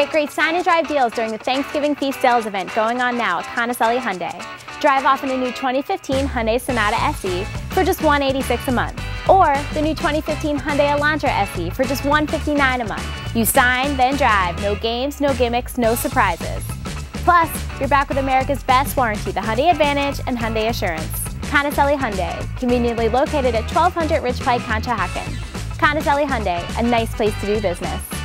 Get great sign and drive deals during the Thanksgiving Feast sales event going on now at Conicelli Hyundai. Drive off in the new 2015 Hyundai Sonata SE for just $186 a month, or the new 2015 Hyundai Elantra SE for just $159 a month. You sign, then drive. No games, no gimmicks, no surprises. Plus, you're back with America's best warranty, the Hyundai Advantage and Hyundai Assurance. Conicelli Hyundai, conveniently located at 1200 Ridge Pike, Conshohocken. Conicelli Hyundai, a nice place to do business.